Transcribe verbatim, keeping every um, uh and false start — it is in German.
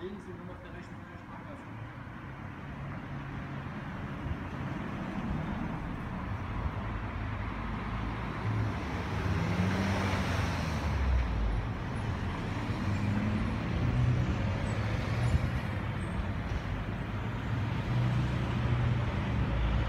Legen Sie nur noch der rechten